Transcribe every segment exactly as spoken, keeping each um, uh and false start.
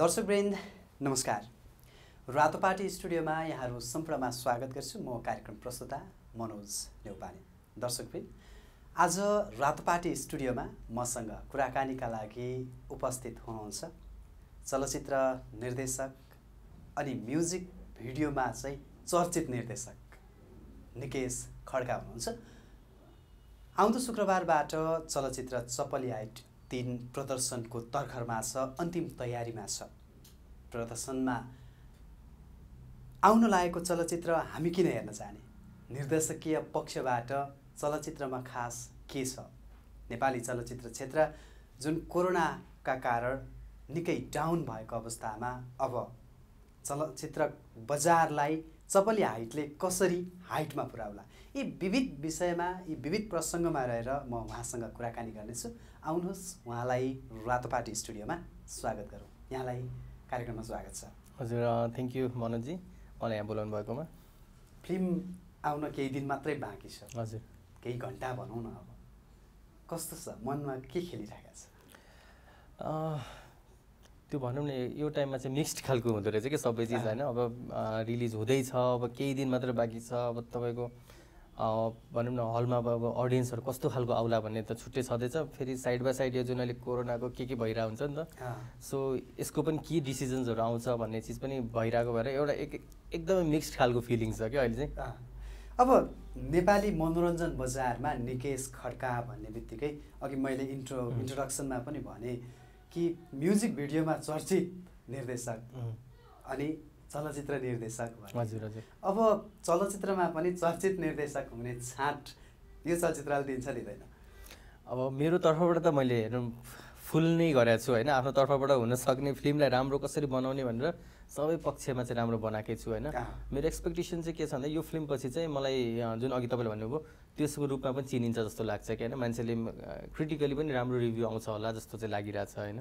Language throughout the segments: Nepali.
दर्शकवृन्द नमस्कार। रातोपाटी स्टूडियो में यहाँ सम्पूर्णमा स्वागत गर्छु। म कार्यक्रम प्रस्तुता मनोज नेउपाने। दर्शकवृन्द आज रातोपाटी स्टूडियो में मसँग कुराकानीका लागि उपस्थित हुनुहुन्छ चलचित्र निर्देशक अनि म्युजिक भिडियो में चाहिँ चर्चित निर्देशक निकेश खड्का हुनुहुन्छ। आउँदो शुक्रबारबाट चलचित्र चपली हाइट तीन प्रदर्शन को तर्खर में अंतिम तैयारी में प्रदर्शन में आउन लागेको चलचित्र हामी किन हेर्न जाने, निर्देशकीय पक्षबाट चलचित्र में खास के छ, नेपाली चलचित्र क्षेत्र जुन कोरोना का कारण निकै डाउन भएको अवस्थामा अब चलचित्र बजारलाई चपली हाइटले कसरी हाइटमा पुर्याउला, यी विविध विषयमा यी विविध प्रसङ्गमा रहेर म उहाँसँग कुराकानी गर्नेछु। आउनुहोस् उहाँलाई रातोपाटी स्टुडियोमा स्वागत गरौँ। यहाँलाई कार्यक्रममा स्वागत छ। हजुर, थ्याङ्क यू मनोज जी, मलाई यहाँ बोलाउनु भएकोमा। फिल्म आउन केही दिन मात्रै बाँकी छ। हजुर, केही घन्टा भनौँ न, अब कस्तो छ मनमा, के खेलिरहेको छ? त्यो भनौँ न, यो टाइममा चाहिँ मिक्स्ड खालको हुँदो रहेछ कि सबै चिज होइन। अब रिलिज हुँदैछ, अब केही दिन मात्र बाँकी छ। अब तपाईँको भनौँ न हलमा अब अडियन्सहरू कस्तो खालको आउला भन्ने त छुट्टै छँदैछ। फेरि साइड बाई साइड यो जुन अहिले कोरोनाको के के भइरहेको हुन्छ नि त, सो यसको पनि के डिसिजन्सहरू आउँछ भन्ने चिज पनि भइरहेको भएर एउटा एक एकदमै मिक्स्ड खालको फिलिङ छ क्या अहिले चाहिँ। अब नेपाली मनोरञ्जन बजारमा निकेश खड्का भन्ने बित्तिकै अघि मैले इन्ट्रो इन्ट्रोडक्सनमा पनि भने कि म्युजिक भिडियोमा चर्चित निर्देशक अनि चलचित्र निर्देशक। हजुर हजुर, अब चलचित्रमा पनि चर्चित निर्देशक हुने छाँट यो चलचित्रले दिन्छ दिँदैन? अब मेरो तर्फबाट त मैले हेर्नु फुल नै गरेको छु होइन। आफ्नो तर्फबाट हुन सक्ने फिल्मलाई राम्रो कसरी बनाउने भनेर सबै पक्षमा चाहिँ राम्रो बनाएकै छु होइन। मेरो एक्सपेक्टेसन चाहिँ के छ भन्दा यो फिल्म पछि चाहिँ मलाई जुन अघि तपाईँले भन्नुभयो त्यसको रूपमा पनि चिनिन्छ जस्तो लाग्छ कि होइन। मान्छेले क्रिटिकली पनि राम्रो रिभ्यू आउँछ होला जस्तो चाहिँ लागिरहेछ होइन।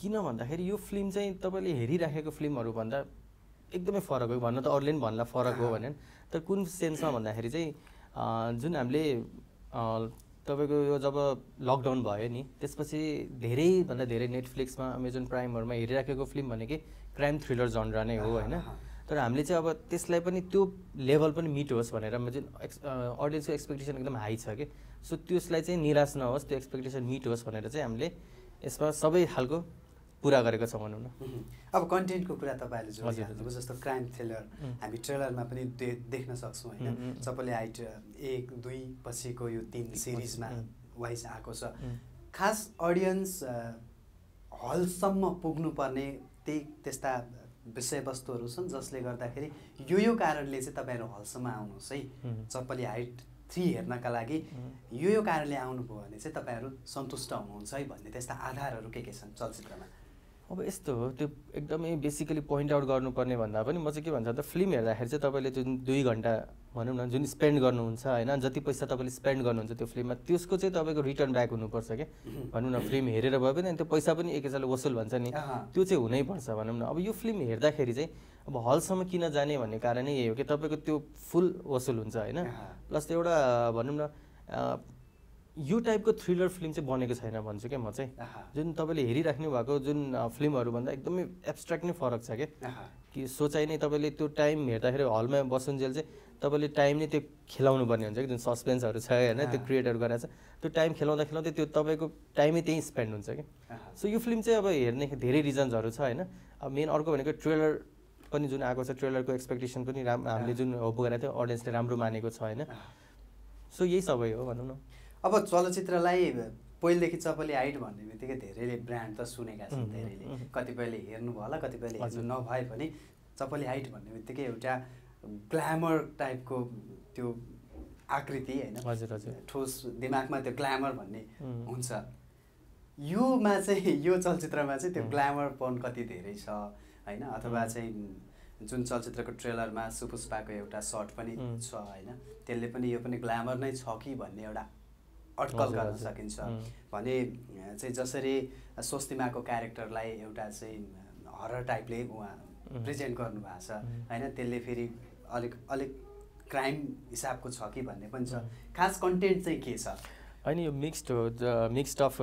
किन भन्दाखेरि यो फिल्म चाहिँ तपाईँले हेरिराखेको फिल्महरूभन्दा एकदमै फरक हो। भन्न त अरूले पनि भन्ला फरक हो भने, तर कुन सेन्समा भन्दाखेरि चाहिँ जुन हामीले तपाईँको यो जब लकडाउन भयो नि त्यसपछि धेरैभन्दा धेरै नेटफ्लिक्समा अमेजन प्राइमहरूमा हेरिराखेको फिल्म भनेकै क्राइम थ्रिलर जनरा नै हो होइन। तर हामीले चाहिँ अब त्यसलाई पनि त्यो लेभल पनि मिट होस् भनेर जुन एक्स अडियन्सको एक्सपेक्टेसन एकदम हाई छ कि, सो त्यसलाई चाहिँ निराश नहोस्, त्यो एक्सपेक्टेसन मिट होस् भनेर चाहिँ हामीले यसमा सबै खालको पुरा गरेको छ भनौँ न। अब कन्टेन्टको कुरा तपाईँहरूले जोडिहाल्नुभयो, जस्तो क्राइम थ्रिलर हामी ट्रेलरमा पनि देख्न सक्छौँ होइन। चपली हाइट एक दुई पछिको यो तीन सिरिजमा वाइज आएको छ। खास अडियन्स हलसम्म पुग्नुपर्ने त्यही त्यस्ता विषयवस्तुहरू छन् जसले गर्दाखेरि यो यो कारणले चाहिँ तपाईँहरू हलसम्म आउनुहोस् है। चपली हाइट थ्री हेर्नका लागि यो यो कारणले आउनुभयो भने चाहिँ तपाईँहरू सन्तुष्ट हुनुहुन्छ है भन्ने त्यस्ता आधारहरू के के छन् चलचित्रमा? अब यस्तो हो, त्यो एकदमै बेसिकली पोइन्ट आउट गर्नुपर्ने भन्दा पनि म चाहिँ के भन्छ त, फिल्म हेर्दाखेरि चाहिँ तपाईँले जुन दुई घन्टा भनौँ न जुन स्पेन्ड गर्नुहुन्छ होइन, जति पैसा तपाईँले स्पेन्ड गर्नुहुन्छ त्यो फिल्ममा त्यसको चाहिँ तपाईँको रिटर्न ब्याक हुनुपर्छ क्या भनौँ न। फिल्म हेरेर भए पनि त्यो पैसा पनि एक हिसाबले वसुल भन्छ नि, त्यो चाहिँ हुनैपर्छ भनौँ न। अब यो फिल्म हेर्दाखेरि चाहिँ अब हलसम्म किन जाने भन्ने कारण यही हो कि तपाईँको त्यो फुल वसुल हुन्छ होइन। प्लस एउटा भनौँ न यो टाइपको थ्रिलर फिल्म चाहिँ बनेको छैन भन्छु क्या म चाहिँ। जुन तपाईँले हेरिराख्नु भएको जुन फिल्महरूभन्दा एकदमै एब्स्ट्र्याक्ट नै फरक छ क्या, कि सोचाइ नै तपाईँले त्यो टाइम हेर्दाखेरि हलमा बसुन्जेल चाहिँ तपाईँले टाइम नै त्यो खेलाउनु पर्ने हुन्छ कि। जुन सस्पेन्सहरू छ होइन, त्यो क्रिएटहरू गरेर त्यो टाइम खेलाउँदा खेलाउँदै त्यो तपाईँको टाइमै त्यहीँ स्पेन्ड हुन्छ कि। सो यो फिल्म चाहिँ अब हेर्ने धेरै रिजन्सहरू छ होइन। अब मेन अर्को भनेको ट्रेलर पनि जुन आएको छ, ट्रेलरको एक्सपेक्टेसन पनि राम हामीले जुन होप गरेको थियो अडियन्सले राम्रो मानेको छ होइन। सो यही सबै हो भनौँ न। अब चलचित्रलाई पहिलेदेखि चपली हाइट भन्ने बित्तिकै धेरैले ब्रान्ड त सुनेका छन्, धेरैले कतिपयले हेर्नुभयो होला, कतिपयले हेर्नु नभए पनि चपली हाइट भन्ने बित्तिकै एउटा ग्ल्यामर टाइपको त्यो आकृति होइन। हजुर हजुर, ठोस दिमागमा त्यो ग्ल्यामर भन्ने हुन्छ। योमा चाहिँ यो चलचित्रमा चाहिँ त्यो ग्ल्यामरपन कति धेरै छ होइन, अथवा चाहिँ जुन चलचित्रको ट्रेलरमा सुपुष्पाको एउटा सर्ट पनि छ होइन, त्यसले पनि यो पनि ग्ल्यामर नै छ कि भन्ने एउटा अड्कल गर्न सकिन्छ भने चाहिँ। जसरी स्वस्तिमाको क्यारेक्टरलाई एउटा चाहिँ हरर टाइपले उहाँ प्रेजेन्ट गर्नुभएको छ होइन, त्यसले फेरि अलिक अलिक क्राइम हिसाबको छ कि भन्ने पनि छ। खास कन्टेन्ट चाहिँ के छ? होइन, यो मिक्स्ड हो, mixed of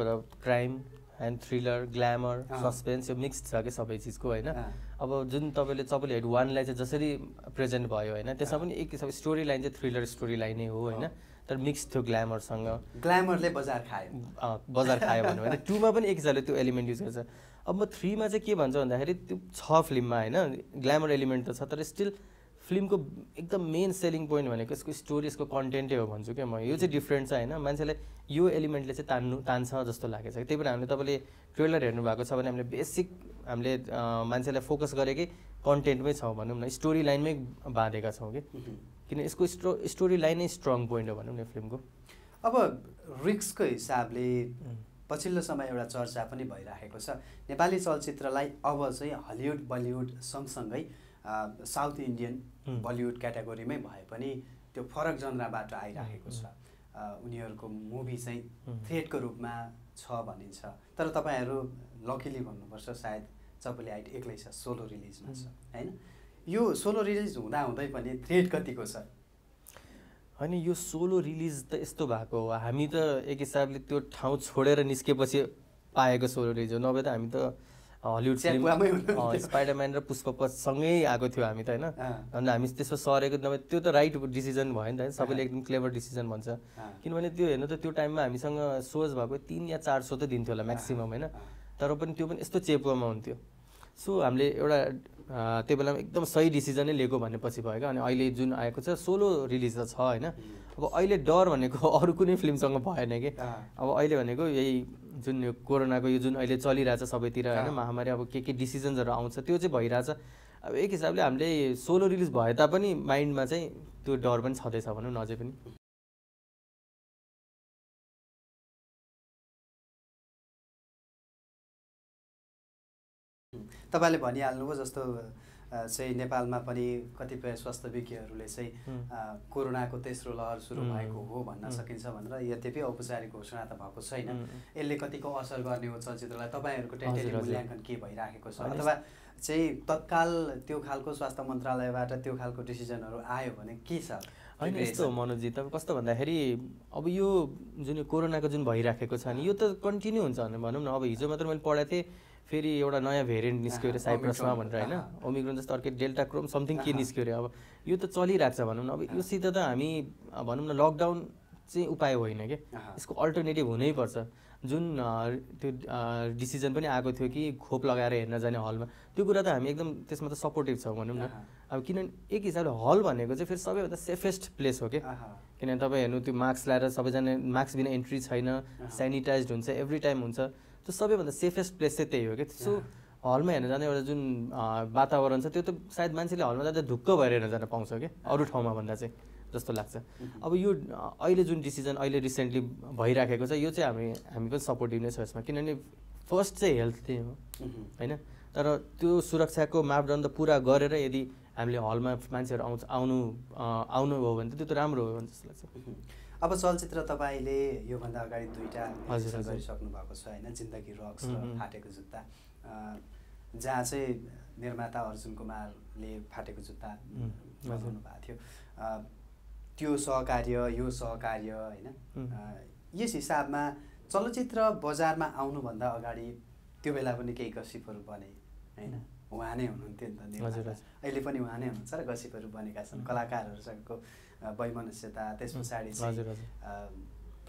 crime and thriller glamour suspense mix छ के सब चीज को है। अब जो तब चपली हाइट वन जसरी प्रेजेंट भो है एक किसान story line thriller story line ही होना तर मिक्स थियो ग्लैमरसँग ग्लैमरले बजार खायो बजार खायो भन्नु हैन। टू मा पनि एक हिसाबले त्यो एलिमेन्ट युज गर्छ। अब म थ्री मा चाहिँ के भन्छ भन्दाखेरि त्यो छ फिल्ममा हैन ग्लैमर एलिमेन्ट त छ तर स्टिल फिल्मको एकदम मेन सेलिङ पोइन्ट भनेको यसको स्टोरी यसको कन्टेन्टै हो भन्छु के म। यो चाहिँ डिफरेन्ट छ हैन मान्छेलाई यो एलिमेन्टले चाहिँ तान्नु तान्छ जस्तो लागेछ। त्यही भएर हामीले तपाईले ट्रेलर हेर्नु भएको छ भने हामीले बेसिक हामीले मान्छेलाई फोकस गरेकै कन्टेन्टमै छौं भनौं न स्टोरी लाइनमै बाँधेका छौं के किन यसको स्टो स्टोरी लाइन स्ट्रङ पोइन्ट हो भनौँ न फिल्मको। अब रिस्कको हिसाबले पछिल्लो समय एउटा चर्चा पनि भइराखेको छ नेपाली चलचित्रलाई अब चाहिँ हलिउड बलिउड सँगसँगै साउथ इन्डियन बलिउड क्याटेगोरीमै भए पनि त्यो फरक जनराबाट आइराखेको छ। उनीहरूको मुभी चाहिँ थ्रेटको रूपमा छ भनिन्छ तर तपाईँहरू लकिली भन्नुपर्छ सायद चपली हाइट एक्लै छ सोलो रिलिजमा छ हैन। यो सोलो रिलिज हुँदा हुँदै पनि थ्रेट कतिको छ हैन। यो सोलो रिलिज त यस्तो भएको हो हामी त एक हिसाबले त्यो ठाउँ छोडेर निस्केपछि पाएको सोलो रिलिज हो नभए त हामी त हलिउड फिल्म स्पाइडरम्यान र पुष्पा सँगै आएको थियो हामी त हैन। अनि हामी त्यसो सरेको नभए त्यो त राइट डिसिजन भयो नि त हैन। सबैले एकदम क्लेभर डिसिजन भन्छ किनभने त्यो हेर्नु त त्यो टाइममा हामीसँग सोच भएको तीन या चार सौ त दिन्थ्यो होला म्याक्सिमम हैन। तर पनि त्यो पनि यस्तो चेप्लोमा हुन्थ्यो। सो हामीले एउटा त्यो बेलामा एकदम सही डिसिजन नै लिएको भनेपछि भयो क्या। अनि अहिले जुन आएको छ सोलो रिलिज त छ हैन। अब अहिले डर भनेको अरू कुनै फिल्मसँग भएन कि। अब अहिले भनेको यही जुन यो कोरोनाको यो जुन अहिले चलिरहेछ सबैतिर हैन महामारी अब के के डिसिजन्सहरू आउँछ त्यो चाहिँ भइरहेछ। अब एक हिसाबले हामीले सोलो रिलिज भए तापनि माइन्डमा चाहिँ त्यो डर पनि छँदैछ भनौँ न अझै पनि। तपाईले भनिहाल्नुभयो जस्तो चाहिँ नेपालमा पनि कतिपय स्वास्थ्य विज्ञहरूले चाहिँ कोरोनाको तेस्रो लहर सुरु भएको हो भन्न सकिन्छ भनेर यद्यपि औपचारिक घोषणा त भएको छैन। यसले कतिको असर गर्ने हो चलचित्रलाई तपाईहरुको टेन्टेटिभ मूल्याङ्कन के भइराखेको छ अथवा चाहिँ तत्काल त्यो खालको स्वास्थ्य मन्त्रालयबाट त्यो खालको डिसिजनहरू आयो भने के छ हैन। यस्तो मनोजी तपाईँ कस्तो भन्दाखेरि अब यो जुन कोरोनाको जुन भइराखेको छ नि यो त कन्टिन्यू हुन्छ भनौँ न। अब हिजो मात्र मैले पढाएको थिएँ फेरि एउटा नयाँ भेरिएन्ट निस्क्यो अरे साइप्रसमा भनेर हैन ओमिक्रोन जस्तो अर्कै डेल्टा क्रोम समथिङ के निस्क्यो अरे। अब यो त चलिरहेको छ भनौँ न। अब योसित त हामी भनौँ न लकडाउन चाहिँ उपाय होइन कि यसको अल्टरनेटिभ हुनैपर्छ। जुन त्यो डिसिजन पनि आएको थियो कि खोप लगाएर हेर्न जाने हलमा त्यो कुरा त हामी एकदम त्यसमा त सपोर्टिभ छौँ भनौँ न। अब किनभने एक हिसाबले हल भनेको चाहिँ फेरि सबैभन्दा सेफेस्ट प्लेस हो कि किनभने तपाईँ हेर्नु त्यो मास्क लगाएर सबैजना मास्क बिना एन्ट्री छैन सेनिटाइज हुन्छ एभ्री टाइम हुन्छ त्यो सबैभन्दा सेफेस्ट प्लेस चाहिँ त्यही हो कि। सो हलमा हेर्न जाने एउटा जुन वातावरण छ त्यो त सायद मान्छेले हलमा जाँदा ढुक्क भएर हेर्न जान पाउँछ कि अरू ठाउँमा भन्दा चाहिँ जस्तो लाग्छ। अब यो अहिले जुन डिसिजन अहिले रिसेन्टली भइराखेको छ यो चाहिँ हामी हामी पनि सपोर्टिभ नै छ यसमा किनभने फर्स्ट चाहिँ हेल्थ चाहिँ हो हैन। तर त्यो सुरक्षाको मापदण्ड पुरा गरेर यदि हामीले हलमा मान्छेहरू आउँछ आउनु आउनुभयो भने त त्यो त राम्रो हो जस्तो लाग्छ। अब चलचित्र तपाईले योभन्दा अगाडि दुईटा गरिसक्नु भएको छ हैन जिन्दगी रक्स र फाटेको जुत्ता जहाँ चाहिँ निर्माता अर्जुन कुमारले फाटेको जुत्ता बनाउनु भएको थियो त्यो सहकार्य यो सहकार्य हैन। यस हिसाबमा चलचित्र बजारमा आउनुभन्दा अगाडि त्यो बेला पनि केही गसिपहरू बने हैन उहाँ नै हुनुहुन्थ्यो नि त अहिले पनि उहाँ नै हुनुहुन्छ र गसिपहरू बनेका छन् कलाकारहरूसँगको वैमनस्यता त्यस पछाडि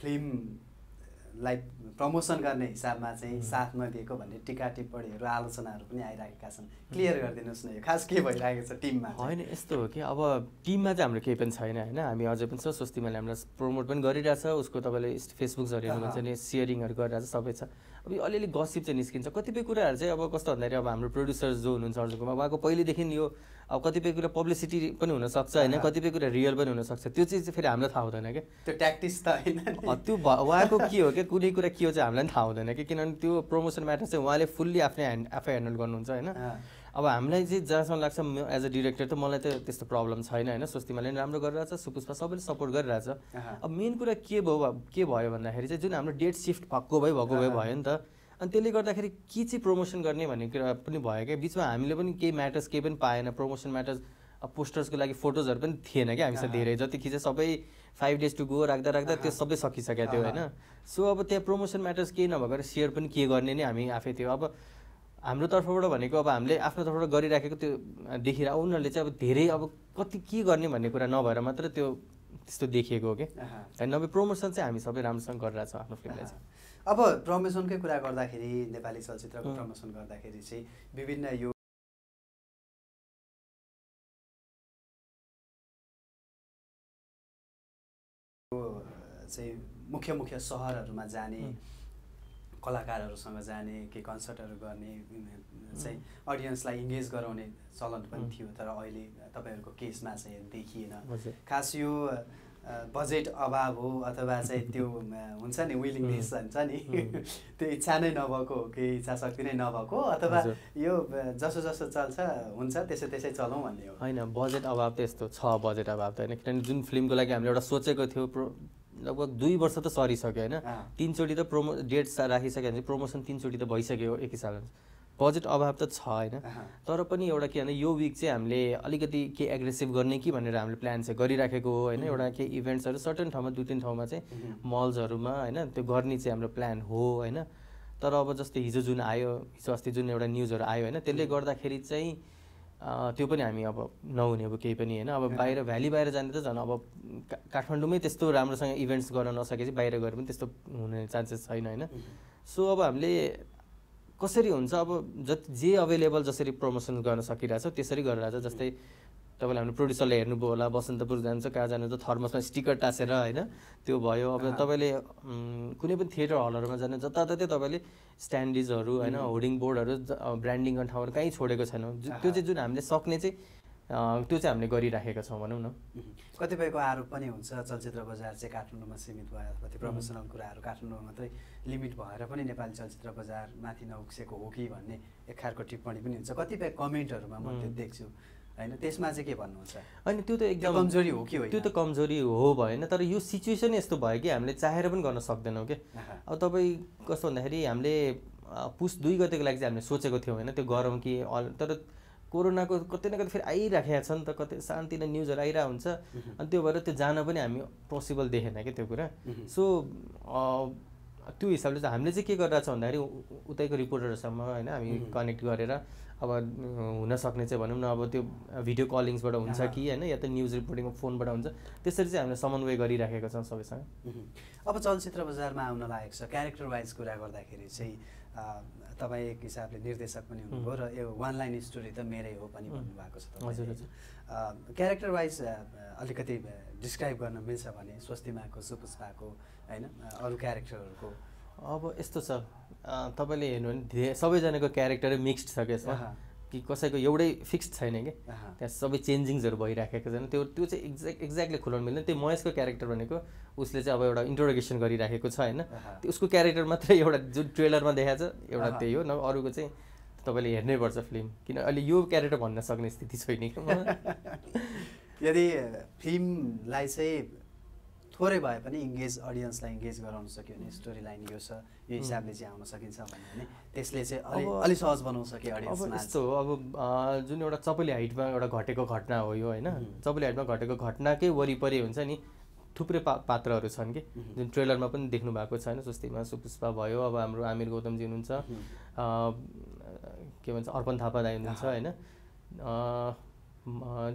फिल्मलाई प्रमोसन गर्ने हिसाबमा चाहिँ साथ नदिएको भन्ने टिका टिप्पणीहरू आलोचनाहरू पनि आइरहेका छन्। क्लियर गरिदिनुहोस् न यो खास के भइरहेको छ टिममा होइन। यस्तो हो कि अब टिममा चाहिँ हाम्रो केही पनि छैन होइन। हामी अझै पनि छ स्वस्तिमाले हामीलाई प्रमोट पनि गरिरहेछ उसको तपाईँले फेसबुक हेर्नु भन्छ नि सेयरिङहरू गरिरहेछ सबै छ। अब यो अलिअलि गसिप चाहिँ निस्किन्छ कतिपय कुराहरू चाहिँ अब कस्तो भन्दाखेरि अब हाम्रो प्रड्युसर जो हुनुहुन्छ अर्जुनकोमा उहाँको पहिलेदेखि यो अब कतिपय कुरा पब्लिसिटी पनि हुनसक्छ होइन कतिपय कुरा रियल पनि हुनसक्छ त्यो चाहिँ फेरि हामीलाई थाहा हुँदैन क्या त्यो ट्याक्टिक्स त होइन त्यो उहाँको के हो क्या कुनै कुरा के हो चाहिँ हामीलाई पनि थाहा हुँदैन कि किनभने त्यो प्रमोसन म्याटर चाहिँ उहाँले फुल्ली आफ्नै ह्यान्ड आफै ह्यान्डल गर्नुहुन्छ होइन। अब हामीलाई चाहिँ जहाँसम्म लाग्छ एज अ डिरेक्टर त मलाई त त्यस्तो प्रब्लम छैन होइन। स्वस्तिमाले राम्रो गरिरहेछ सुपुष्पा सबैले सपोर्ट गरिरहेछ। अब मेन कुरा के भयो के भयो भन्दाखेरि चाहिँ जुन हाम्रो डेट सिफ्ट भएको भइ भएको भए भयो नि त अनि त्यसले गर्दाखेरि के चाहिँ प्रमोसन गर्ने भन्ने कुरा पनि भयो क्या। बिचमा हामीले पनि केही म्याटर्स केही पनि पाएन प्रमोसन म्याटर्स पोस्टर्सको लागि फोटोजहरू पनि थिएन क्या हामीसँग धेरै जति खिचे सबै फाइव डेज टू गो राख्दा राख्दा त्यो सबै सकिसक्यो थियो हैन। सो अब त्यहाँ प्रमोसन म्याटर्स केही नभएर सेयर पनि के गर्ने नि हामी आफै थियो। अब हाम्रो तर्फबाट भनेको अब हामीले आफ्नो तर्फबाट गरिराखेको त्यो देखेर उनीहरूले चाहिँ अब धेरै अब कति के गर्ने भन्ने कुरा नभएर मात्र त्यो त्यस्तो देखिएको हो के। अनि नभए प्रमोसन चाहिँ हामी सबै राम्रोसँग गरिरहेछ आफ्नो फिल्मलाई चाहिँ। अब प्रमोसनकै कुरा गर्दाखेरि नेपाली चलचित्रको प्रमोसन गर्दाखेरि चाहिँ विभिन्न यो मुख्य मुख्य सहरहरुमा जाने कलाकारहरुसँग जाने के कन्सर्टहरु गर्ने चाहिँ अडियन्सलाई एंगेज गराउने चलन पनि थियो। तर अहिले तपाईहरुको केसमा चाहिँ देखिएन। खास यो बजेट अभाव हो अथवा चाहिँ त्यो हुन्छ नि विलिङनेस हुन्छ नि त्यो इच्छा नै नभएको हो कि इच्छा शक्ति नै नभएको अथवा यो जसो जसो चल्छ हुन्छ त्यसै त्यसै चलाउँ भन्ने हो हैन। बजेट अभाव त यस्तो छ बजेट अभाव त हैन, किनभने जुन फिल्मको लागि हामीले एउटा सोचेको थियो लगभग दुई वर्ष तो सरिसक्यो हैन, तीनचोटी तो प्रोमो डेट्स राखिसक्यो भने प्रमोसन तीनचोटी तो भइसक्यो एक हिसाबले। बजेट अभाव तो छ हैन, तर पनि एउटा के भने यो वीक चाहिँ हामीले अलिकति के एग्रेसिभ गर्ने कि भनेर हामीले प्लान चाहिँ गरिराखेको हो हैन। एउटा के इभेन्ट्सहरु सर्टेन ठाउँमा दुई तीन ठाउँमा चाहिँ मल्सहरुमा हैन त्यो गर्ने चाहिँ हाम्रो प्लान हो हैन। तर अब जस्तै हिजो जुन आयो हिजो अस्ति जुन एउटा न्यूजहरु आयो हैन, त्यसले गर्दाखेरि चाहिँ त्यो पनि हामी अब नहुने अब केही पनि हैन। अब बाहिर भ्याली बाहिर जाने त झन् अब काठमाडौँमै त्यस्तो राम्रोसँग इभेन्ट्स गर्न नसकेपछि बाहिर गएर पनि त्यस्तो हुने चान्सेस छैन हैन। सो अब हामीले कसरी हुन्छ अब जति जे अवेलेबल जसरी प्रमोसन गर्न सकिरहेछ त्यसरी गरिरहेछ। जस्तै तपाईले हाम्रो प्रोड्युसरले हेर्नुभयो होला बसन्तपुर जान्छ कहाँ जानु त थर्मसमा स्टिकर टासेर हैन त्यो भयो। अब तपाईले कुनै पनि थिएटर हलहरुमा जानु जताततै तपाईले स्ट्यान्डिजहरु हैन होर्डिङ बोर्डहरु ब्रान्डिङ गर्ने ठाउँहरु कहीँ छोडेको छैन। त्यो चाहिँ जुन हामीले सक्ने चाहिँ त्यो चाहिँ हामीले गरिराखेका छौँ भनौँ न। कतिपयको आरोप पनि हुन्छ चलचित्र बजार चाहिँ काठमाडौँमा सीमित भयो अथवा त्यो प्रमोसनल कुराहरु काठमाडौँमा मात्रै लिमिट भएर पनि नेपाली चलचित्र बजार माथि नउक्सेको हो कि भन्ने एक खालको टिप्पणी पनि हुन्छ कतिपय कमेन्टहरुमा म त्यो देख्छु हैन। त्यसमा चाहिँ के भन्नुहुन्छ? अनि त्यो त एकदम कमजोरी हो कि होइन? त्यो त कमजोरी हो भएन, तर यो सिचुएसन यस्तो भयो कि हामीले चाहेर पनि गर्न सक्दैनौँ के। अब तपाईँ कस्तो भन्दाखेरि हामीले पुस दुई गतेको लागि चाहिँ हामीले सोचेको थियौँ हैन त्यो गरौँ कि, तर कोरोनाको कतै न कतै फेरि आइराखेको छ नि त, कतै शान्तिले न्युजहरु आइरा हुन्छ अनि त्यो भएर त्यो जान पनि हामी पोसिबल देखेन कि त्यो कुरा। सो त्यो हिसाबले चाहिँ हामीले चाहिँ के गरिरहेछ भन्दाखेरि उतैको रिपोर्टरहरूसम्म हैन हामी कनेक्ट गरेर अब हुन सक्ने चाहिँ भनौँ न अब त्यो भिडियो कलिङ्सबाट हुन्छ कि हैन या त न्यूज रिपोर्टिङको फोनबाट हुन्छ त्यसरी चाहिँ हामीले समन्वय गरिराखेका छौँ सबैसँग। अब चलचित्र बजारमा आउन लागेको छ क्यारेक्टर वाइज कुरा गर्दाखेरि चाहिँ तपाईँ एक हिसाबले निर्देशक पनि हुनुभयो र यो वान लाइन स्टोरी त मेरै हो पनि भन्नुभएको छ तपाईँ। हजुर हजुर। क्यारेक्टर वाइज अलिकति डिस्क्राइब गर्न मिल्छ भने स्वस्तिमाको सुपुष्पाको हैन अरु क्यारेक्टरहरुको? अब यस्तो छ तपाईले हेर्नु भने सबैजनाको क्यारेक्टर मिक्स्ड छ के, कि कसैको एउटै फिक्स छैन कि त्यहाँ सबै चेन्जिङ्सहरु भइराखेको छैन। त्यो त्यो चाहिँ एक्ज्याक्ट एक्ज्याक्टली खुलाउन मिल्दैन। त्यो महेशको क्यारेक्टर भनेको उसले चाहिँ अब एउटा इन्ट्रोडक्सन गरिराखेको छ हैन, त्यो उसको क्यारेक्टर मात्रै एउटा जुन ट्रेलरमा देखाएको छ एउटा त्यही हो, न अरूको चाहिँ तपाईले हेर्नैपर्छ फिल्म, किन अहिले यो क्यारेक्टर भन्न सक्ने स्थिति छैन कि। यदि फिल्मलाई चाहिँ थोरै भए पनि इन्गेज अडियन्सलाई इन्गेज गराउन सक्यो भने स्टोरी लाइन यो छ यो हिसाबले चाहिँ आउन सकिन्छ भने त्यसले चाहिँ अलि अलि सहज बनाउन सक्यो अडियन्सलाई। अब यस्तो अब जुन एउटा चपली हाइटमा एउटा घटेको घटना हो यो हैन, चपली हाइटमा घटेको घटनाकै वरिपरि हुन्छ नि थुप्रै पा पात्रहरू छन् कि जुन ट्रेलरमा पनि देख्नु भएको छैन। स्वस्तिमा सुपुष्पा भयो, अब हाम्रो आमिर गौतमजी हुनुहुन्छ, के भन्छ अर्पण थापा दाइ हुनुहुन्छ हैन,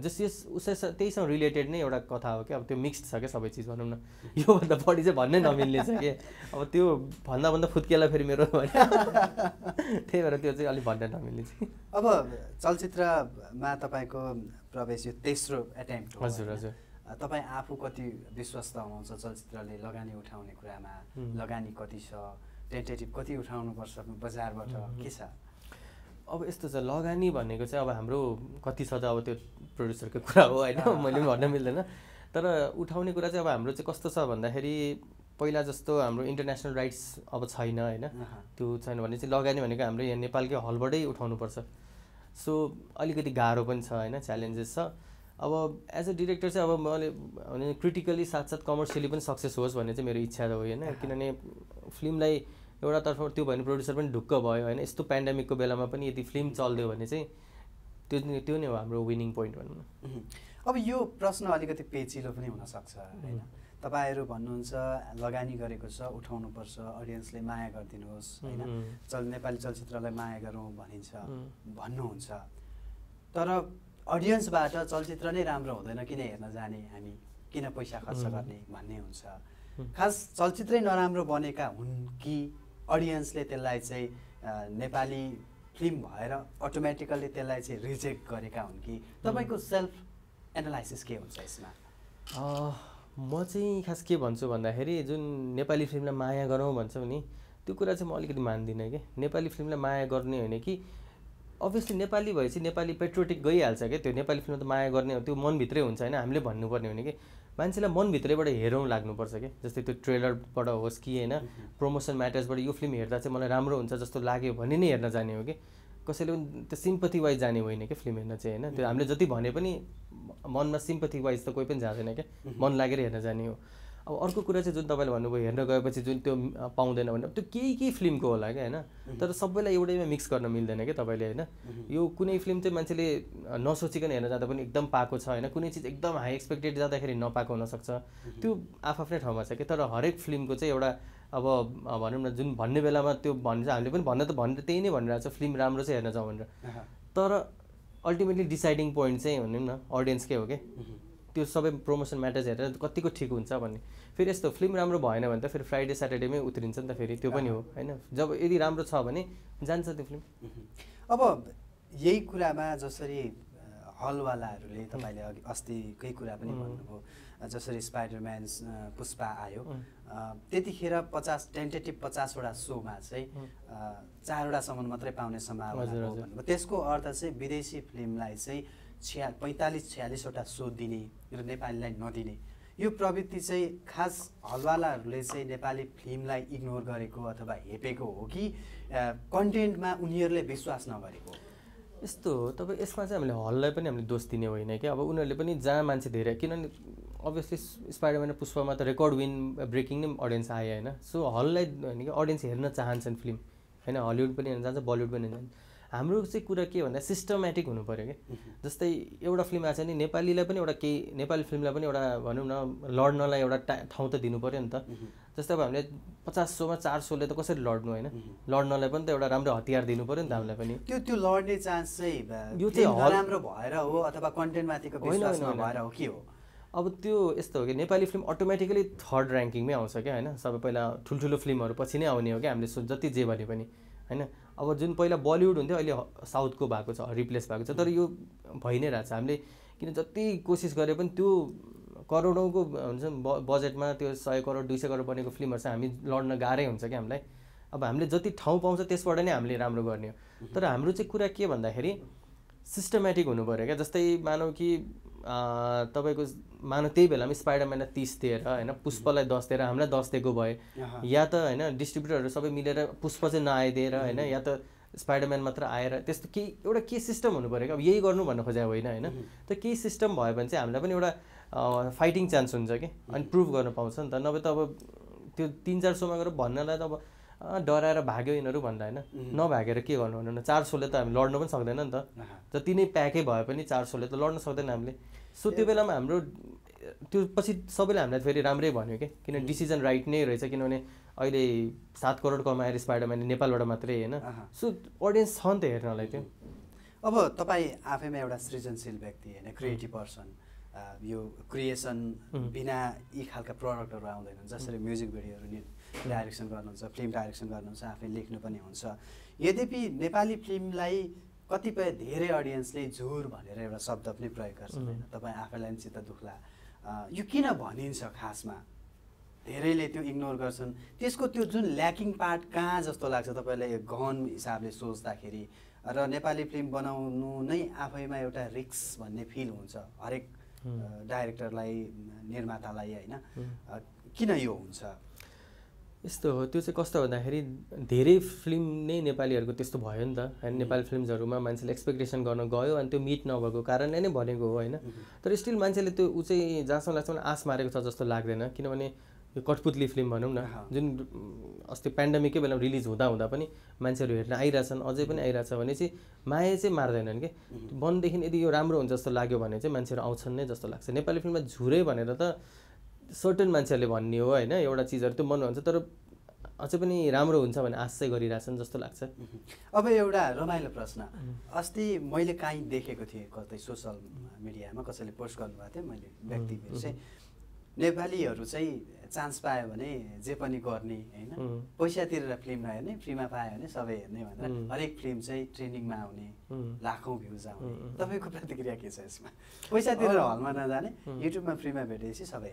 जस यस उसैस त्यहीसँग रिलेटेड नै एउटा कथा हो कि। अब त्यो मिक्स्ड छ क्या सबै चिज भनौँ न, योभन्दा बढी चाहिँ भन्नै नमिल्ने छ कि। अब त्यो भन्दा भन्दा फुत्केला फेरि मेरो होइन, त्यही भएर त्यो चाहिँ अलिक भन्नै नमिल्ने चाहिँ। अब चलचित्रमा तपाईँको प्रवेश यो तेस्रो एटेम्प्ट हो। हजुर हजुर। तपाईँ आफू कति विश्वस्त हुनुहुन्छ चलचित्रले लगानी उठाउने कुरामा? लगानी कति छ, टेन्टेटिभ कति उठाउनुपर्छ बजारबाट, के छ? अब यस्तो छ लगानी भनेको चाहिँ अब हाम्रो कति छ त अब त्यो प्रोड्युसरको कुरा हो हैन, मैले पनि भन्न मिल्दैन। तर उठाउने कुरा चाहिँ अब हाम्रो चाहिँ कस्तो छ भन्दाखेरि पहिला जस्तो हाम्रो इन्टरनेसनल राइट्स अब छैन हैन, त्यो छैन भने चाहिँ लगानी भनेको हाम्रो यहाँ नेपालकै हलबाटै उठाउनुपर्छ। सो अलिकति गाह्रो पनि छ हैन, च्यालेन्जेस छ। अब एज अ डिरेक्टर चाहिँ अब मैले क्रिटिकली साथसाथ कमर्सियली पनि सक्सेस होस् भन्ने चाहिँ मेरो इच्छा हो हैन, किनभने फिल्मलाई एउटा तर्फ त्यो भयो भने प्रोड्युसर पनि ढुक्क भयो हैन। यस्तो पेन्डेमिकको बेलामा पनि यदि फिल्म चल्दियो भने चाहिँ त्यो त्यो नै हो हाम्रो विनिङ पोइन्ट भनौँ न। अब यो प्रश्न अलिकति पेचिलो पनि हुनसक्छ होइन, तपाईहरु भन्नुहुन्छ लगानी गरेको छ उठाउनु पर्छ अडियन्सले माया गर्दिनुहोस् हैन चल नेपाली चलचित्रलाई माया गरौँ भनिन्छ भन्नुहुन्छ तर अडियन्सबाट चलचित्र नै राम्रो हुँदैन किन हेर्न जाने हामी किन पैसा खर्च गर्ने भन्ने हुन्छ खास चलचित्रै नराम्रो बनेका हुन् कि अडियन्सले त्यसलाई चाहिँ नेपाली फिल्म भएर अटोमेटिकली त्यसलाई चाहिँ रिजेक्ट गरेका हुन् कि तपाईको सेल्फ एनालाइसिस के हुन्छ यसमा म चाहिँ खास के भन्छु भन्दाखेरि जुन नेपाली फिल्मलाई माया गरौँ भन्छौ नि त्यो कुरा चाहिँ म अलिकति मान्दिनँ के नेपाली फिल्मलाई माया गर्ने होइन कि अभियसली नेपाली भएपछि नेपाली पेट्रोटिक गइहाल्छ के त्यो नेपाली फिल्म त माया गर्ने हो त्यो मनभित्रै हुन्छ हैन हामीले भन्नुपर्ने हुने कि मान्छेलाई मनभित्रैबाट हेरौँ लाग्नुपर्छ के जस्तै त्यो ट्रेलरबाट होस् कि हैन प्रमोसन म्याटर्सबाट यो फिल्म हेर्दा चाहिँ मलाई राम्रो हुन्छ जस्तो लाग्यो भने नै हेर्न जाने हो कि कसैले त्यो सिम्पथी वाइज जाने होइन क्या फिल्म हेर्न चाहिँ होइन त्यो हामीले जति भने पनि मनमा सिम्पथी वाइज त कोही पनि जाँदैन क्या मन लागेर हेर्न जाने हो अब अर्को कुरा चाहिँ जुन तपाईँले भन्नुभयो हेर्न गएपछि जुन त्यो पाउँदैन भने त्यो केही केही फिल्मको होला क्या होइन तर सबैलाई एउटैमा मिक्स गर्न मिल्दैन क्या तपाईँले होइन यो कुनै फिल्म चाहिँ मान्छेले नसोचिकन हेर्न जाँदा पनि एकदम पाएको छ होइन कुनै चिज एकदम हाई एक्सपेक्टेड जाँदाखेरि नपाएको हुनसक्छ त्यो आफ्नै ठाउँमा छ क्या तर हरेक फिल्मको चाहिँ एउटा अब भनौँ न जुन भन्ने बेलामा त्यो भन्छ हामीले पनि भन्न त भन्न त्यही नै भनिरहेको छ फिल्म राम्रो चाहिँ हेर्न जाउँ भनेर तर अल्टिमेटली डिसाइडिङ पोइन्ट चाहिँ भनौँ न अडियन्सकै हो कि त्यो सबै प्रमोसन म्याटर्स हेरेर कतिको ठिक हुन्छ भन्ने फेरि यस्तो फिल्म राम्रो भएन भने त फेरि फ्राइडे स्याटरडेमै उत्रिन्छ नि त फेरि त्यो पनि हो होइन जब यदि राम्रो छ भने जान्छ त्यो फिल्म अब यही कुरामा जसरी हलवालाहरूले तपाईँले अघि अस्तिकै कुरा पनि भन्नुभयो जसरी स्पाइडरम्यान पुष्पा आयो त्यतिखेर पचास टेन्टेटिभ पचासवटा सोमा चाहिँ चारवटासम्म मात्रै पाउने सम्भावना हो त्यसको अर्थ चाहिँ विदेशी फिल्मलाई चाहिँ छिया पैँतालिस छ्यालिसवटा सो दिने र नेपालीलाई नदिने यो प्रवृत्ति चाहिँ खास हलवालाहरूले चाहिँ नेपाली फिल्मलाई इग्नोर गरेको अथवा हेपेको हो कि कन्टेन्टमा उनीहरूले विश्वास नगरेको हो यस्तो हो तब यसमा चाहिँ हामीले हललाई पनि हामीले दोष दिने होइन कि अब उनीहरूले पनि जहाँ मान्छे धेरै किनभने अभियसली स्पाइडरम्यान र पुष्पामा त रेकर्ड विन ब्रेकिङ नै अडियन्स आयो होइन सो हललाई होइन कि अडियन्स हेर्न चाहन्छन् फिल्म होइन हलिउड पनि हेर्न चाहन्छ बलिउड पनि हेर्न चाहन्छ हाम्रो चाहिँ कुरा के भन्दा सिस्टमेटिक हुनु पऱ्यो कि जस्तै एउटा फिल्म आएको छ नि नेपालीलाई पनि एउटा केही नेपाली फिल्मलाई पनि एउटा भनौँ न लड्नलाई एउटा टा ठाउँ त दिनु पऱ्यो नि त जस्तै अब हामीले पचास सोमा चार सोले त कसरी लड्नु होइन लड्नलाई पनि त एउटा राम्रो हतियार दिनु पऱ्यो नि त हामीलाई पनि त्यो त्यो लड्ने चान्स चाहिँ यो चाहिँ नराम्रो भएर हो अथवा कन्टेन्टमाथिको विश्वास नभएर हो के हो अब त्यो यस्तो हो कि नेपाली फिल्म अटोमेटिकली थर्ड ऱ्याङ्किङमै आउँछ क्या होइन सबै पहिला ठुल्ठुलो फिल्महरू पछि नै आउने हो क्या हामीले जति जे भने पनि होइन अब जुन पहिला बलिउड हुन्थ्यो अहिले साउथको भएको छ रिप्लेस भएको छ तर यो भइ नै रहेछ हामीले किन जति कोसिस गरे पनि त्यो करोडौँको हुन्छ बजेटमा त्यो सय करोड दुई सय करोड बनेको फिल्महरू चाहिँ हामी लड्न गाह्रै हुन्छ क्या हामीलाई अब हामीले जति ठाउँ पाउँछ त्यसबाट नै हामीले राम्रो गर्ने हो तर हाम्रो चाहिँ कुरा के भन्दाखेरि सिस्टमेटिक हुनु पऱ्यो क्या जस्तै मानौँ कि तपाईँको मानौँ त्यही बेलामा स्पाइडरम्यानलाई तीस दिएर होइन पुष्पलाई दस दिएर हामीलाई दस दिएको भए या त होइन डिस्ट्रिब्युटरहरू सबै मिलेर पुष्प चाहिँ नआइदिएर होइन या त स्पाइडरम्यान मात्र आएर त्यस्तो केही एउटा के सिस्टम हुनु पऱ्यो क्या अब यही गर्नु भन्न खोजेको होइन होइन त केही सिस्टम भयो भने चाहिँ हामीलाई पनि एउटा फाइटिङ चान्स हुन्छ कि अनि प्रुभ गर्न पाउँछ नि त नभए त अब त्यो तिन चार सोमा गएर भन्नलाई त अब डराएर भाग्यो यिनीहरू भन्दा होइन नभागेर के गर्नु हुँदैन चार सोले त हामी लड्नु पनि सक्दैन नि त जति नै प्याकै भए पनि चार सोले त लड्न सक्दैन हामीले सो त्यो बेलामा हाम्रो त्यो पछि सबैले हामीलाई फेरि राम्रै भन्यो कि किन डिसिजन राइट नै रहेछ किनभने अहिले सात करोड कमाएर स्पाइडरम्यान नेपालबाट मात्रै होइन सो अडियन्स छ नि त हेर्नलाई त्यो अब तपाईँ आफैमा एउटा सृजनशील व्यक्ति होइन क्रिएटिभ पर्सन यो क्रिएसन बिना यी खालका प्रडक्टहरू आउँदैन जसरी म्युजिक भिडियोहरू डाइरेक्सन गर्नुहुन्छ फिल्म डाइरेक्सन गर्नुहुन्छ आफै लेख्नु पनि हुन्छ यद्यपि नेपाली फिल्मलाई कतिपय धेरै अडियन्सले झोर भनेर एउटा शब्द पनि प्रयोग गर्छ होइन तपाईँ आफैलाई पनि चित्त दुख्ला यो किन भनिन्छ खासमा धेरैले त्यो इग्नोर गर्छन् त्यसको त्यो जुन ल्याकिङ पार्ट कहाँ जस्तो लाग्छ तपाईँलाई गहन हिसाबले सोच्दाखेरि र नेपाली फिल्म बनाउनु नै आफैमा एउटा रिस्क भन्ने फिल हुन्छ हरेक डाइरेक्टरलाई निर्मातालाई होइन किन यो हुन्छ यस्तो हो त्यो चाहिँ कस्तो भन्दाखेरि धेरै फिल्म नै नेपालीहरूको त्यस्तो भयो नि त होइन नेपाली फिल्मसहरूमा मान्छेले एक्सपेक्टेसन गर्न गयो अनि त्यो मिट नभएको कारणले नै भनेको हो होइन तर स्टिल मान्छेले त्यो ऊ चाहिँ जहाँसम्म लाग्छ मलाई आँस मारेको छ जस्तो लाग्दैन किनभने यो कठपुतली फिल्म भनौँ न जुन अस्ति पेन्डेमिककै बेलामा रिलिज हुँदा हुँदा पनि मान्छेहरू हेर्न आइरहेछन् अझै पनि आइरहेछ भने चाहिँ माया चाहिँ मार्दैनन् कि वनदेखि यदि यो राम्रो हुन्छ जस्तो लाग्यो भने चाहिँ मान्छेहरू आउँछन् नै जस्तो लाग्छ नेपाली फिल्ममा झुरे भनेर त सर्टेन मान्छेले भन्ने हो हैन एउटा चीजहरु त्यो मन भन्छ तर अझै पनि राम्रो हुन्छ भने आशा गरिराछन् जस्तो लाग्छ। अब एउटा रमाइलो प्रश्न, अस्ति मैले काहीँ देखेको थिएँ कतै सोशल मिडियामा कसैले पोस्ट गर्नुभएको थियो, मैले व्यक्ति बिर्से, नेपालीहरु चाहिँ चान्स पायो भने जे पनि गर्ने हैन, पैसा तिरेर फिल्म नहेर्ने, फ्रीमा पायो भने सबै हेर्ने भनेर हरेक फिल्म चाहिँ ट्रेन्डिङमा आउने, लाखौं भ्यूज आउने, तपाईको प्रतिक्रिया के छ यसमा? पैसा तिरेर हलमा नजाने, युट्युबमा फ्रीमा भेटेपछि सबै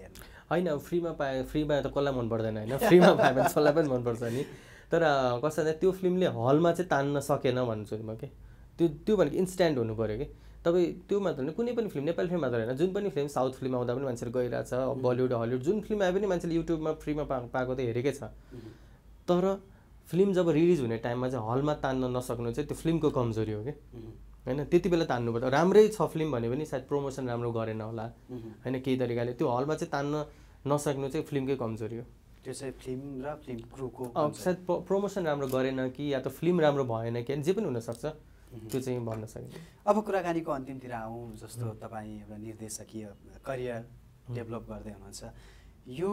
हेर्ने हैन, फ्रीमा पाए फ्रीमा त कसलाई मन पर्दैन हैन, फ्रीमा पाए भने सबैलाई पनि मन पर्छ नि, तर कसैले त्यो फिल्मले हलमा चाहिँ तान्न सकेन भन्छु नि म के, त्यो त्यो भनेको इन्स्ट्यान्ट हुनु पर्यो के। तब त्यो मात्र कुनै पनि फिल्म, नेपाली फिल्म मात्र हैन, जुन पनि फिल्म साउथ फिल्म आउँदा पनि मान्छेले गइराछ, बलिउड हलिउड जुन फिल्म आए पनि मान्छेले युट्युबमा फ्रीमा पाएको त हेरेकै छ, तर फिल्म जब रिलीज हुने टाइममा चाहिँ हलमा तान्न नसक्नु चाहिँ त्यो फिल्मको कमजोरी हो के हैन, त्यति बेला तान्नु पर्छ। राम्रै छ फिल्म भने पनि सायद प्रमोसन राम्रो गरेन होला हैन केही तरिकाले, त्यो हलमा चाहिँ तान्न नसक्नु चाहिँ फिल्मकै कमजोरी हो, त्यो चाहिँ फिल्म र फिल्म क्रूको सायद प्रमोसन राम्रो गरेन कि या त फिल्म राम्रो भएन कि जे पनि हुन सक्छ, त्यो चाहिँ भन्न सकिन्छ। अब कुराकानीको अन्तिमतिर आउँ, जस्तो तपाईँ एउटा निर्देशकीय करियर डेभलप गर्दै हुनुहुन्छ, यो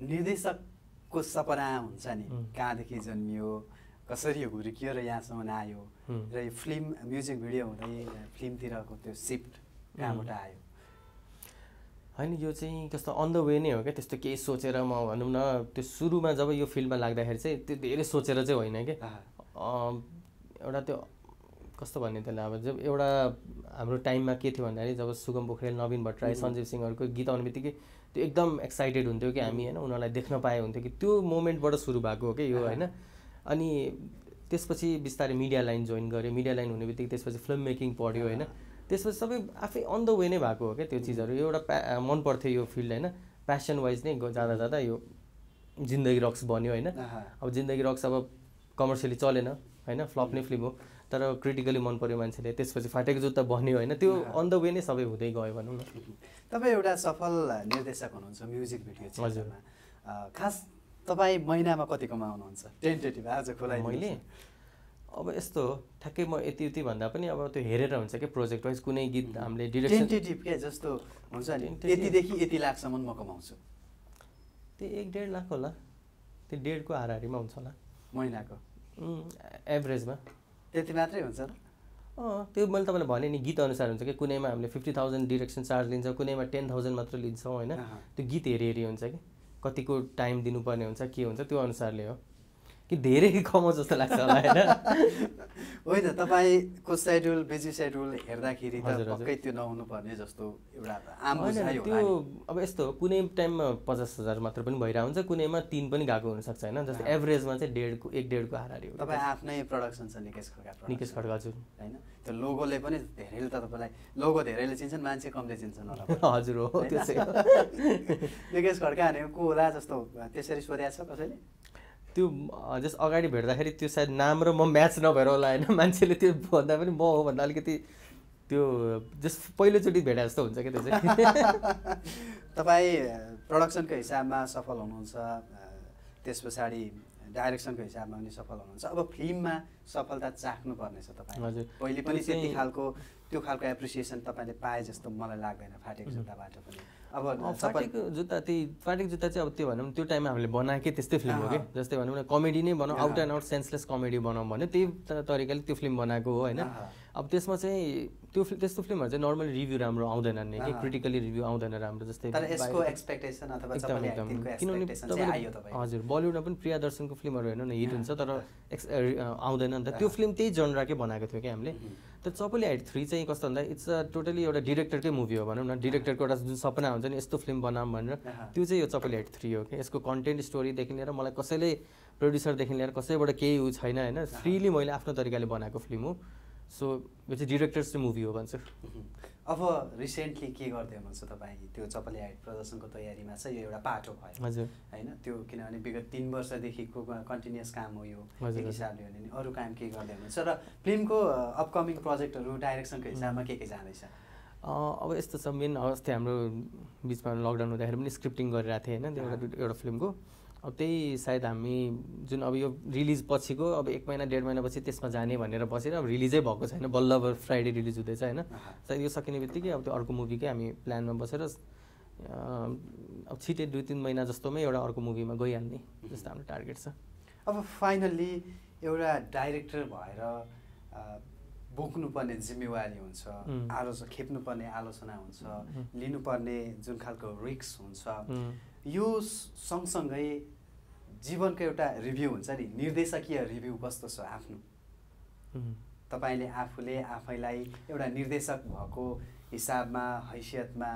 निर्देशकको सपना हुन्छ नि कहाँदेखि जन्मियो, कसरी हुर्कियो र यहाँसम्म आयो, र यो फिल्म म्युजिक भिडियो हुँदै फिल्मतिरको त्यो सिफ्ट कहाँबाट आयो? हैन यो चाहिँ कस्तो अन द वे नै हो क्या, त्यस्तो केही सोचेर म भनौँ न त्यो सुरुमा जब यो फिल्डमा लाग्दाखेरि चाहिँ त्यो धेरै सोचेर चाहिँ होइन क्या, एउटा त्यो कस्तो भन्ने त्यसलाई, अब जब एउटा हाम्रो टाइममा के थियो भन्दाखेरि जब सुगम पोखरेल, नवीन भट्टराई, सञ्जीव सिंहहरुको गीत आउने बित्तिकै त्यो एकदम एक्साइटेड हुन्थ्यो कि हामी हैन, उनीहरूलाई देख्न पाए हुन्थ्यो कि, त्यो मोमेन्टबाट सुरु भएको हो कि यो हैन। अनि त्यसपछि बिस्तारै मिडिया लाइन जोइन गरे, मिडिया लाइन हुने बित्तिकै त्यसपछि फिल्म मेकिङ पढ्यो हैन, त्यसपछि सबै आफै अन द वे नै भएको हो क्या त्यो चिजहरु, एउटा मन पर्थ्यो यो फिल्ड हैन, प्यासन वाइज नै जाँदा जाँदा यो जिन्दगी रक्स बन्यो हैन। अब जिन्दगी रक्स अब कमर्सियली चलेन हैन, फ्लप नै फिल्म हो, तर क्रिटिकली मन पर्यो मान्छेले, त्यसपछि फाटेको जुत्ता बन्यो हैन, त्यो अन द वे नै सबै हुँदै गयो भनौँ न। तपाईँ एउटा सफल निर्देशक हुनुहुन्छ म्युजिक भिडियो क्षेत्रमा, खास तपाईँ महिनामा कति कमाउनुहुन्छ टेन्टेटिभ आज खोलाइ? मैले अब यस्तो हो ठ्याक्कै म यति यति भन्दा पनि अब त्यो हेरेर हुन्छ के, प्रोजेक्ट वाइज कुनै गीत हामीले डिरेक्सन टेन्टेटिभ के जस्तो हुन्छ नि, यतिदेखि यति लाखसम्म म कमाउँछु, त्यो एक डेढ लाख होला, त्यो डेढको हाराहारीमा हुन्छ होला महिनाको एभरेजमा, त्यति मात्रै हुन्छ र? अँ त्यो मैले तपाईँलाई भने नि गीत अनुसार हुन्छ कि, कुनैमा हामीले फिफ्टी थाउजन्ड डिरेक्सन चार्ज लिन्छ, कुनैमा टेन थाउजन्ड मात्र लिन्छौँ होइन, त्यो गीत हेरी हेरी हुन्छ कि कतिको टाइम दिनुपर्ने हुन्छ के हुन्छ त्यो अनुसारले हो कि, धेरै कमाउ जस्तो लाग्छ होला होइन? होइन तपाईँको सेड्युल बिजी सेड्युल हेर्दाखेरि त पक्कै त्यो नहुनुपर्ने जस्तो एउटा आम बुझाइ हो त्यो। अब यस्तो हो कुनै टाइममा पचास हजार मात्र पनि भइरहेको हुन्छ, कुनैमा तीन पनि गएको हुनसक्छ होइन, जस्तो एभरेजमा चाहिँ डेढको एक डेढको हाराहारी हो। तपाईँ आफ्नै प्रडक्सन छ निकेश खड्का? निकेश खड्का हजुर होइन, त्यो लोगोले पनि धेरैले त तपाईँलाई लोगो धेरैले चिन्छन्, मान्छे कमले चिन्छन् होला। हजुर हो त्यो चाहिँ, निकेश खड्का भनेको को होला जस्तो त्यसरी सोधेको छ कसैले? त्यो जस्ट अगाडि भेट्दाखेरि त्यो सायद नाम र म म्याच नभएर होला होइन, मान्छेले त्यो भन्दा पनि म हो भन्दा अलिकति त्यो जस्ट पहिलोचोटि भेटा जस्तो हुन्छ क्या त्यो चाहिँ। तपाईँ प्रडक्सनको हिसाबमा सफल हुनुहुन्छ, त्यस पछाडि डाइरेक्सनको हिसाबमा पनि सफल हुनुहुन्छ, अब फिल्ममा सफलता चाख्नुपर्नेछ तपाईँ? हजुर, पहिले पनि त्यति खालको त्यो खालको एप्रिसिएसन तपाईँले पाए जस्तो मलाई लाग्दैन फाटेको जुत्ताबाट पनि। अब फाटेको जुत्ता त्यही फाटेको जुत्ता चाहिँ अब त्यो भनौँ त्यो टाइममा हामीले बनाएकै त्यस्तै फिल्म हो कि, जस्तै भनौँ न कमेडी नै बनाऊ, out and out senseless comedy बनाऊ भन्यो, त्यही तरिकाले त्यो फिल्म बनाएको हो होइन। अब त्यसमा चाहिँ त्यो त्यस्तो फिल्महरू चाहिँ नर्मली रिभ्यू राम्रो आउँदैन नि कि, क्रिटिकली रिभ्यू आउँदैन राम्रो, जस्तै किनभने हजुर बलिउडमा पनि प्रिया दर्शनको फिल्महरू हेर्नु न हिट हुन्छ तर एक्स आउँदैन नि त, त्यो फिल्म त्यही जनराकै बनाएको थियो कि हामीले। तर चपली हाइट थ्री चाहिँ कस्तो भन्दा इट्स अ टोटली एउटा डिरेक्टरकै मुभी हो भनौँ न, डिरेक्टरको एउटा जुन सपना हुन्छ नि यस्तो फिल्म बनाऊँ भनेर, त्यो चाहिँ यो चपली हाइट थ्री हो कि, यसको कन्टेन्ट स्टोरीदेखि लिएर मलाई कसैले प्रड्युसरदेखि लिएर कसैबाट केही उ छैन होइन, फ्रिली मैले आफ्नो तरिकाले बनाएको फिल्म हो, सो यो चाहिँ डिरेक्टर्स मुभी हो भन्छु। अब रिसेन्टली के गर्दै हुनुहुन्छ तपाईँ? त्यो चपली हाइट प्रदर्शनको तयारीमा चाहिँ यो एउटा पाटो भयो हजुर होइन, त्यो किनभने विगत तिन वर्षदेखिको कन्टिन्युस काम हो यो हिसाबले भने, अरू काम के गर्दै हुनुहुन्छ र फिल्मको अपकमिङ प्रोजेक्टहरू डाइरेक्सनको हिसाबमा के के जाँदैछ? अब यस्तो छ, मेन अस्ति हाम्रो बिचमा लकडाउन हुँदाखेरि पनि स्क्रिप्टिङ गरिरहेको थिएँ होइन, त्यो एउटा एउटा फिल्मको, अब त्यही सायद हामी जुन अब यो रिलिज पछिको अब एक महिना डेढ महिनापछि त्यसमा जाने भनेर बसेर अब रिलिजै भएको छैन, बल्ल फ्राइडे रिलिज हुँदैछ होइन, सायद यो सकिने बित्तिकै अब त्यो अर्को मुभीकै हामी प्लानमा बसेर अब छिटे दुई तीन महीना जस्तों में योरा और को मूवी में गोई आनी जिस टाइम टारगेट सा अब फाइनली योरा डायरेक्टर बाहरा बोक्नु पर्ने जिम्मेवारी हुन्छ आलोचना खेप्नु पर्ने आलोचना हुन्छ लिनु पर्ने जुन खालको रिस्क हुन्छ यो सँगसँगै जीवनको एउटा रिभ्यू हुन्छ नि निर्देशकीय रिभ्यू कस्तो छ आफ्नो तपाईले आफूले आफैलाई एउटा निर्देशक भएको हिसाबमा हैसियतमा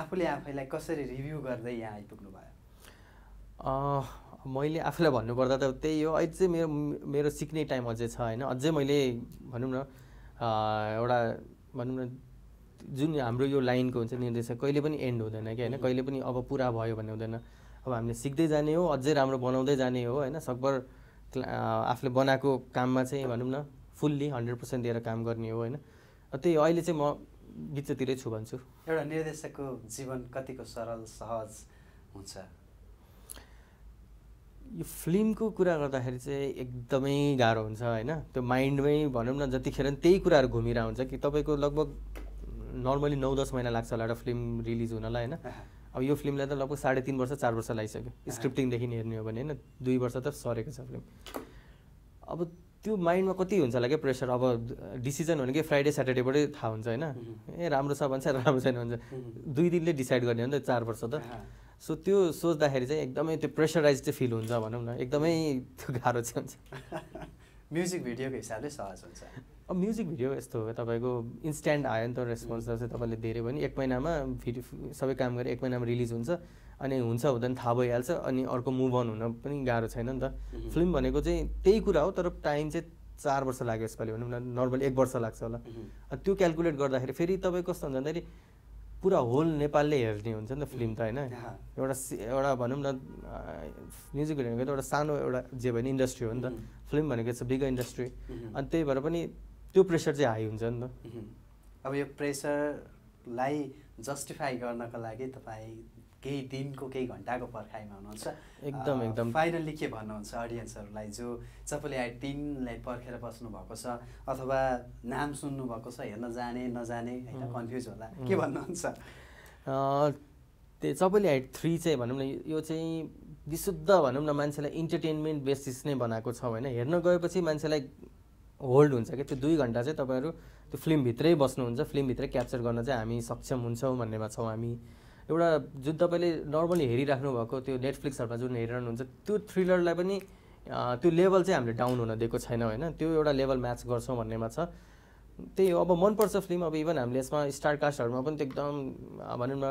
आफूले आफैलाई कसरी रिभ्यू गर्दै यहाँ आइपुग्नु भयो मैले आफूले भन्नु पर्दा त त्यही हो अहिले मेरो मेरो सिक्ने टाइम अझै छ हैन अझै मैले भनौं न एउटा भनौं न जुन हाम्रो यो लाइनको हुन्छ निर्देशक कहिले पनि एन्ड हुँदैन के हैन कहिले पनि अब पूरा भयो भन्ने हुँदैन अब हामीले सिक्दै जाने हो अझै राम्रो बनाउँदै जाने हो हैन सकभर आफूले बनाएको काममा चाहिँ भनौं न फुल्ली हन्ड्रेड पर्सेन्ट दिएर काम गर्ने हो हैन त्यही अहिले चाहिँ म बिचतिरै छु भन्छु एउटा निर्देशकको जीवन कतिको सरल सहज हुन्छ यो फिल्मको कुरा गर्दाखेरि चाहिँ एकदमै गाह्रो हुन्छ हैन त्यो माइन्डमै भनौं न जतिखेर त्यही कुराहरु घुमिरा हुन्छ कि तपाईको लगभग नर्मली नौ दस महिना लाग्छ होला एउटा फिल्म रिलिज हुनलाई हैन अब यो फिल्मलाई त लगभग साढे तीन वर्ष चार वर्ष लागिसक्यो स्क्रिप्टिङ देखि हेर्ने हो भने हैन दुई वर्ष त सरेको छ फिल्म अब त्यो माइन्डमा कति हुन्छ होला के प्रेशर अब डिसिजन भने के फ्राइडे स्याटरडे बाटै थाहा हुन्छ हैन ए राम्रो छ भन्छ राम्रो छैन भन्छ दुई दिनले डिसाइड गर्ने हो नि त चार वर्ष त सो त्यो सोच्दाखेरि चाहिँ एकदमै त्यो प्रेशराइज चाहिँ फिल हुन्छ भनौं न एकदमै त्यो गाह्रो चाहिँ हुन्छ म्युजिक भिडियोको हिसाबले सहज हुन्छ अब म्युजिक भिडियो यस्तो हो तपाईको इन्स्ट्यान्ट आयो नि त रेस्पोन्स चाहिँ तपाईले धेरै पनि एक महिनामा सबै काम गरे एक महिनामा रिलिज हुन्छ अनि हुन्छ हुँदैन थाहा भइहाल्छ अनि अर्को मुभ अन हुन पनि गाह्रो छैन नि त फिल्म भनेको चाहिँ त्यही कुरा हो तर टाइम चाहिँ चार वर्ष लाग्यो यसपालि भनौं न नर्मली एक वर्ष लाग्छ होला त्यो क्याल्कुलेट गर्दाखेरि फेरि तपाई कस्तो हुन्छ भन्दाखेरि पूरा होल नेपालले हेर्ने हुन्छ नि त फिल्म त हैन एउटा एउटा भनौं न म्युजिक भनेको एउटा सानो एउटा जे भनि इन्डस्ट्री हो नि त फिल्म भनेको चाहिँ बिग इन्डस्ट्री अनि त्यही भएर पनि त्यो प्रेशर चाहिँ हाई हुन्छ नि त अब यो प्रेशरलाई जस्टिफाई गर्नका लागि तपाई केही दिनको केही घण्टाको पर्खाइमा हुनुहुन्छ एकदम एकदम फाइनली के भन्नुहुन्छ ऑडियन्सहरुलाई जो चपली हाइट तीन लाई पर्खेर बस्नु भएको छ अथवा नाम सुन्नु भएको छ हेर्न जाने नजाने हैन कन्फ्युज होला के भन्नुहुन्छ त्यो चपली हाइट थ्री चाहिँ भनौं न यो चाहिँ विशुद्ध भनौं न मान्छेलाई एन्टरटेनमेन्ट बेसिस नै बनाएको छ हैन हेर्न गएपछि मान्छेलाई होल्ड हुन्छ के त्यो दुई घण्टा चाहिँ तपाईहरु त्यो फिल्म भित्रै बस्नुहुन्छ फिल्म भित्रै क्याप्चर गर्न चाहिँ हामी सक्षम हुन्छौं भन्नेमा छौं हामी एउटा जुन तपाईले नर्मली हेरिराख्नु भएको त्यो नेटफ्लिक्सहरुमा जुन हेरिरहनुहुन्छ त्यो थ्रिलरलाई पनि त्यो लेभल चाहिँ हामीले डाउन हुन दिएको छैन हैन त्यो एउटा लेभल म्याच गर्छौं भन्नेमा छ त्यही हो अब मन पर्छ फिल्म अब इभन हामीले यसमा स्टार कास्टहरुमा पनि एकदम भनौं न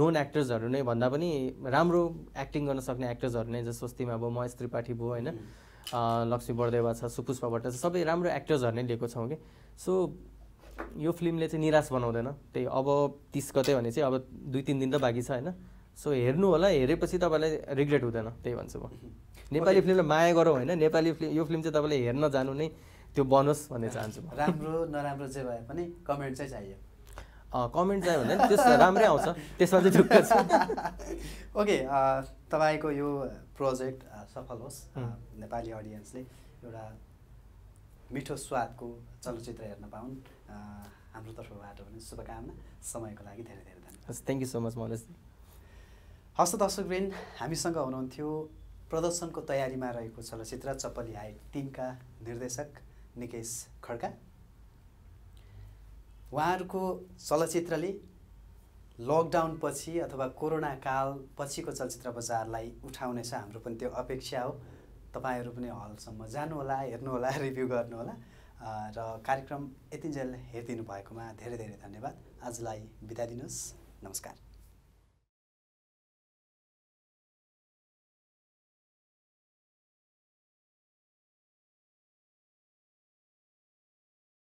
नोन एक्टर्सहरु नै भन्दा पनि राम्रो एक्टिङ गर्न सक्ने एक्टर्सहरु नै जस्तो स्वस्तिमा भयो महेश त्रिपाठी भयो हैन लक्ष्मी बर्दै छ सुपुष्पा भट्ट छ सबै राम्रो एक्टर्सहरु नै लिएको छौं के सो यो फिल्मले चाहिँ निराश बनाउँदैन त्यही अब तीस गते भने चाहिँ अब दुई तीन दिन त बाकी छ हैन सो हेर्नु होला हेरेपछि तपाईलाई रिग्रेट हुँदैन त्यही भन्छु म नेपाली फिल्मलाई माया गरौ हैन नेपाली फिल्म यो फिल्म चाहिँ तपाईले हेर्न जानु नै त्यो बनोस् भन्ने चाहन्छु म राम्रो नराम्रो जे भए पनि कमेन्ट चाहिँ चाहियो अ कमेन्ट चाहिँ भन्दैन त्यस राम्रै आउँछ त्यसमा चाहिँ ढुक्क छ ओके तपाईको यो प्रोजेक्ट सफल होस् नेपाली ऑडियन्सले एउटा मिठो स्वादको चलचित्र हेर्न पाउन् हाम्रो तर्फबाट पनि शुभकामना समयको लागि धेरै धेरै धन्यवाद thank you so much Manoj ji हस्त दर्शकवृन्द हामीसँग हुनुहुन्थ्यो प्रदर्शनको तयारीमा रहेको चलचित्र चपली हाइट तीन का निर्देशक निकेश खड्का उहाँहरुको चलचित्रले लकडाउन पछि अथवा कोरोना काल पछिको चलचित्र बजारलाई उठाउनेछ हाम्रो पनि त्यो अपेक्षा हो तपाईहरु पनि हलसम्म जानु होला हेर्नु होला रिभ्यू गर्नु होला र कार्यक्रम यतिन्जेल हेरिदिनु भएकोमा धेरै धेरै धन्यवाद आजलाई बिदा दिनुस् नमस्कार।